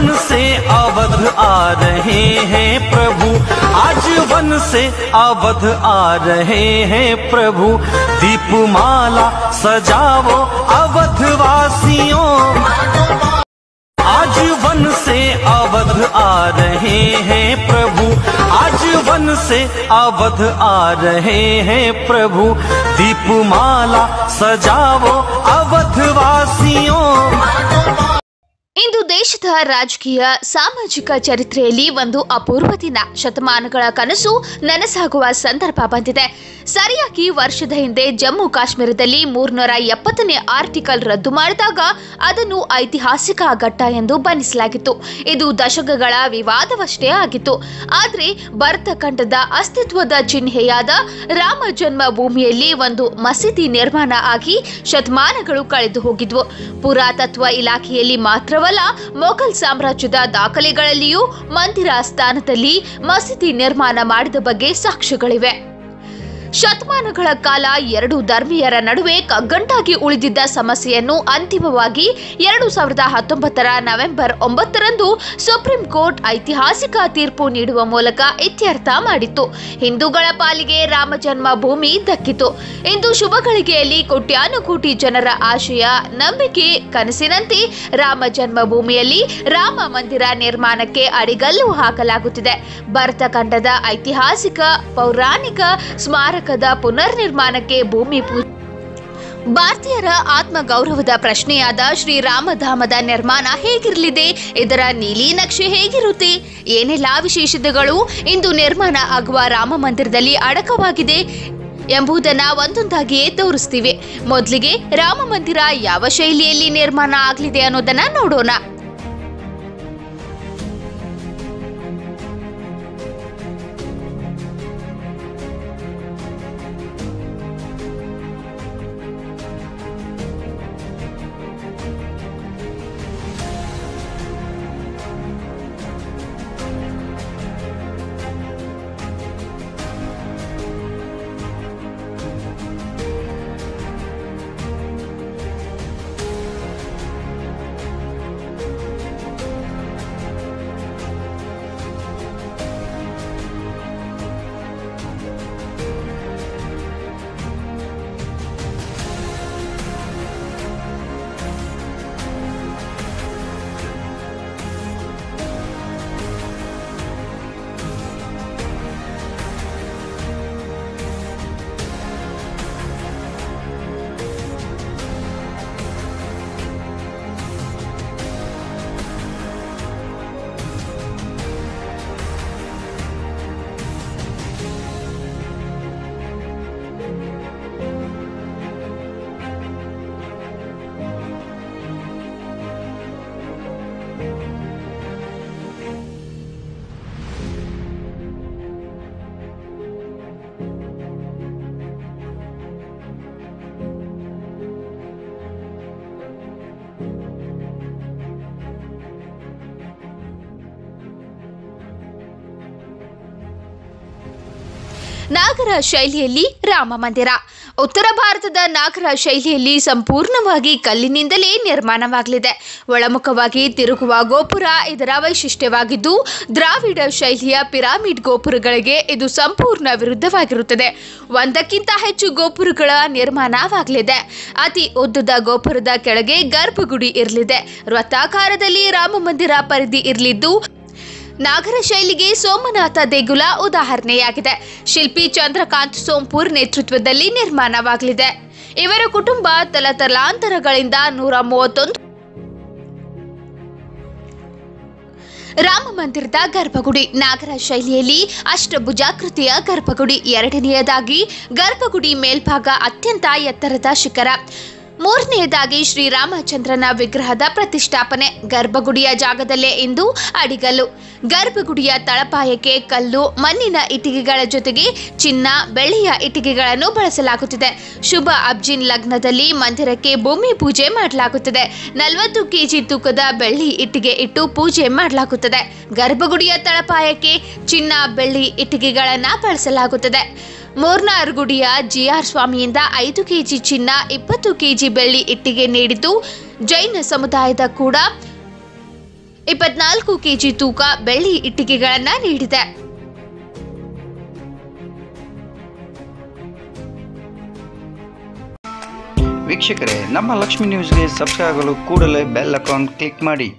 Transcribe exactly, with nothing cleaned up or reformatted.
One से अवध आ रहे हैं प्रभु, आज वन से अवध आ रहे हैं प्रभु। दीपमाला सजाओ अवधवासियों, आज वन से अवध आ रहे हैं प्रभु, आज वन से अवध आ रहे हैं प्रभु। दीपमाला सजाओ अवधवासियों। ಇಂದು ದೇಶದ ರಾಜಕೀಯ ಸಾಮಾಜಿಕ ಚರಿತ್ರೆಯಲ್ಲಿ ಒಂದು ಅಪೂರ್ವ ದಿನ, ಶತಮಾನಗಳ ಕನಸು ನನಸಾಗುವ ಸಂದರ್ಭ ಬಂದಿದೆ. ಸರಿಯಾಗಿ ವರ್ಷದ ಹಿಂದೆ ಜಮ್ಮು ಕಾಶ್ಮೀರದಲ್ಲಿ ಮೂರ್ನೂರ ಎಪ್ಪತ್ತನೇ ಆರ್ಟಿಕಲ್ ರದ್ದು ಮಾಡಿದಾಗ ಅದನ್ನು ಐತಿಹಾಸಿಕ ಘಟ್ಟ ಎಂದು ಬಣ್ಣಿಸಲಾಗಿತ್ತು. ಇದು ದಶಕಗಳ ವಿವಾದವಷ್ಟೇ ಆಗಿತ್ತು. ಆದರೆ ಭರತಖಂಡದ ಅಸ್ತಿತ್ವದ ಚಿಹ್ನೆಯಾದ ರಾಮ ಜನ್ಮ ಭೂಮಿಯಲ್ಲಿ ಒಂದು ಮಸೀದಿ ನಿರ್ಮಾಣ ಆಗಿ ಶತಮಾನಗಳು ಕಳೆದು ಹೋಗಿದ್ವು. ಪುರಾತತ್ವ ಇಲಾಖೆಯಲ್ಲಿ ಮಾತ್ರವಲ್ಲ, ಮೊಘಲ್ ಸಾಮ್ರಾಜ್ಯದ ದಾಖಲೆಗಳಲ್ಲಿಯೂ ಮಂದಿರ ಸ್ಥಾನದಲ್ಲಿ ಮಸೀದಿ ನಿರ್ಮಾಣ ಮಾಡಿದ ಬಗ್ಗೆ ಸಾಕ್ಷ್ಯಗಳಿವೆ. ಶತಮಾನಗಳ ಕಾಲ ಎರಡು ಧರ್ಮೀಯರ ನಡುವೆ ಕಗ್ಗಂಟಾಗಿ ಉಳಿದಿದ್ದ ಸಮಸ್ಯೆಯನ್ನು ಅಂತಿಮವಾಗಿ ಎರಡು ಸಾವಿರದ ಹತ್ತೊಂಬತ್ತರ ನವೆಂಬರ್ ಒಂಬತ್ತರಂದು ಸುಪ್ರೀಂ ಕೋರ್ಟ್ ಐತಿಹಾಸಿಕ ತೀರ್ಪು ನೀಡುವ ಮೂಲಕ ಇತ್ಯರ್ಥ ಮಾಡಿತ್ತು. ಹಿಂದೂಗಳ ಪಾಲಿಗೆ ರಾಮ ಜನ್ಮ ಭೂಮಿ ದಕ್ಕಿತು. ಇಂದು ಶುಭಗಳಿಗೆಯಲ್ಲಿ ಕೋಟ್ಯಾನುಕೋಟಿ ಜನರ ಆಶಯ, ನಂಬಿಕೆ, ಕನಸಿನಂತೆ ರಾಮ ಜನ್ಮ ಭೂಮಿಯಲ್ಲಿ ರಾಮ ಮಂದಿರ ನಿರ್ಮಾಣಕ್ಕೆ ಅಡಿಗಲ್ಲು ಹಾಕಲಾಗುತ್ತಿದೆ. ಭರತಖಂಡದ ಐತಿಹಾಸಿಕ ಪೌರಾಣಿಕ ಸ್ಮಾರಕ ಕದ ಪುನರ್ನಿರ್ಮಾಣಕ್ಕೆ ಭೂಮಿ ಪೂಜೆ ಭಾರತೀಯರ ಆತ್ಮ ಗೌರವದ ಪ್ರಶ್ನೆಯಾದ ಶ್ರೀರಾಮಧಾಮದ ನಿರ್ಮಾಣ ಹೇಗಿರಲಿದೆ, ಇದರ ನೀಲಿ ನಕ್ಷೆ ಹೇಗಿರುತ್ತೆ, ಏನೆಲ್ಲ ವಿಶೇಷತೆಗಳು ಇಂದು ನಿರ್ಮಾಣ ಆಗುವ ರಾಮ ಮಂದಿರದಲ್ಲಿ ಅಡಕವಾಗಿದೆ ಎಂಬುದನ್ನು ಒಂದೊಂದಾಗಿಯೇ ತೋರಿಸ್ತೀವಿ. ಮೊದಲಿಗೆ ರಾಮ ಮಂದಿರ ಯಾವ ಶೈಲಿಯಲ್ಲಿ ನಿರ್ಮಾಣ ಆಗಲಿದೆ ಅನ್ನೋದನ್ನ ನೋಡೋಣ. ನಾಗರ ಶೈಲಿಯಲ್ಲಿ ರಾಮ ಮಂದಿರ. ಉತ್ತರ ಭಾರತದ ನಾಗರ ಶೈಲಿಯಲ್ಲಿ ಸಂಪೂರ್ಣವಾಗಿ ಕಲ್ಲಿನಿಂದಲೇ ನಿರ್ಮಾಣವಾಗಲಿದೆ. ಒಳಮುಖವಾಗಿ ತಿರುಗುವ ಗೋಪುರ ಇದರ ವೈಶಿಷ್ಟ್ಯವಾಗಿದ್ದು, ದ್ರಾವಿಡ ಶೈಲಿಯ ಪಿರಾಮಿಡ್ ಗೋಪುರಗಳಿಗೆ ಇದು ಸಂಪೂರ್ಣ ವಿರುದ್ಧವಾಗಿರುತ್ತದೆ. ಒಂದಕ್ಕಿಂತ ಹೆಚ್ಚು ಗೋಪುರಗಳ ನಿರ್ಮಾಣವಾಗಲಿದೆ. ಅತಿ ಉದ್ದದ ಗೋಪುರದ ಕೆಳಗೆ ಗರ್ಭಗುಡಿ ಇರಲಿದೆ. ವೃತ್ತಾಕಾರದಲ್ಲಿ ರಾಮ ಮಂದಿರ ಪರಿಧಿ ಇರಲಿದ್ದು, ನಾಗರ ಶೈಲಿಗೆ ಸೋಮನಾಥ ದೇಗುಲ ಉದಾಹರಣೆಯಾಗಿದೆ. ಶಿಲ್ಪಿ ಚಂದ್ರಕಾಂತ್ ಸೋಂಪೂರ್ ನೇತೃತ್ವದಲ್ಲಿ ನಿರ್ಮಾಣವಾಗಲಿದೆ. ಇವರ ಕುಟುಂಬ ತಲತಲಾಂತರಗಳಿಂದ ನೂರ ಮೂವತ್ತೊಂದು ರಾಮ ಮಂದಿರದ ಗರ್ಭಗುಡಿ ನಾಗರ ಶೈಲಿಯಲ್ಲಿ ಅಷ್ಟಭುಜಾಕೃತಿಯ ಗರ್ಭಗುಡಿ. ಎರಡನೆಯದಾಗಿ ಗರ್ಭಗುಡಿ ಮೇಲ್ಭಾಗ ಅತ್ಯಂತ ಎತ್ತರದ ಶಿಖರ. ಮೂರನೆಯದಾಗಿ ಶ್ರೀರಾಮಚಂದ್ರನ ವಿಗ್ರಹದ ಪ್ರತಿಷ್ಠಾಪನೆ. ಗರ್ಭಗುಡಿಯ ಜಾಗದಲ್ಲೇ ಇಂದು ಅಡಿಗಲ್ಲು. ಗರ್ಭಗುಡಿಯ ತಳಪಾಯಕ್ಕೆ ಕಲ್ಲು ಮಣ್ಣಿನ ಇಟ್ಟಿಗೆಗಳ ಜೊತೆಗೆ ಚಿನ್ನ ಬೆಳ್ಳಿಯ ಇಟ್ಟಿಗೆಗಳನ್ನು ಬಳಸಲಾಗುತ್ತಿದೆ. ಶುಭ ಅಬ್ಜಿನ್ ಲಗ್ನದಲ್ಲಿ ಮಂದಿರಕ್ಕೆ ಭೂಮಿ ಪೂಜೆ ಮಾಡಲಾಗುತ್ತದೆ. ನಲವತ್ತು ಕೆಜಿ ತೂಕದ ಬೆಳ್ಳಿ ಇಟ್ಟಿಗೆ ಇಟ್ಟು ಪೂಜೆ ಮಾಡಲಾಗುತ್ತದೆ. ಗರ್ಭಗುಡಿಯ ತಳಪಾಯಕ್ಕೆ ಚಿನ್ನ ಬೆಳ್ಳಿ ಇಟ್ಟಿಗೆಗಳನ್ನು ಬಳಸಲಾಗುತ್ತದೆ. ಮೂರ್ನಾರ್ ಗುಡಿಯ ಜಿಆರ್ ಸ್ವಾಮಿಯಿಂದ ಐದು ಕೆಜಿ ಚಿನ್ನ ಇಪ್ಪತ್ತು ಕೆಜಿ ಬೆಳ್ಳಿ ಇಟ್ಟಿಗೆ ನೀಡಿದ್ದು, ಜೈನ ಸಮುದಾಯದ ಕೂಡ ಇಪ್ಪತ್ತನಾಲ್ಕು ಕೆಜಿ ತೂಕ ಬೆಳ್ಳಿ ಇಟ್ಟಿಗೆಗಳನ್ನು ನೀಡಿದೆ। ವೀಕ್ಷಕರೇ, ನಮ್ಮ ಲಕ್ಷ್ಮಿ ನ್ಯೂಸ್ಗೆ ಸಬ್ಸ್ಕ್ರೈಬ್ ಆಗಲು ಕೂಡಲೇ ಬೆಲ್ ಐಕಾನ್ ಕ್ಲಿಕ್ ಮಾಡಿ।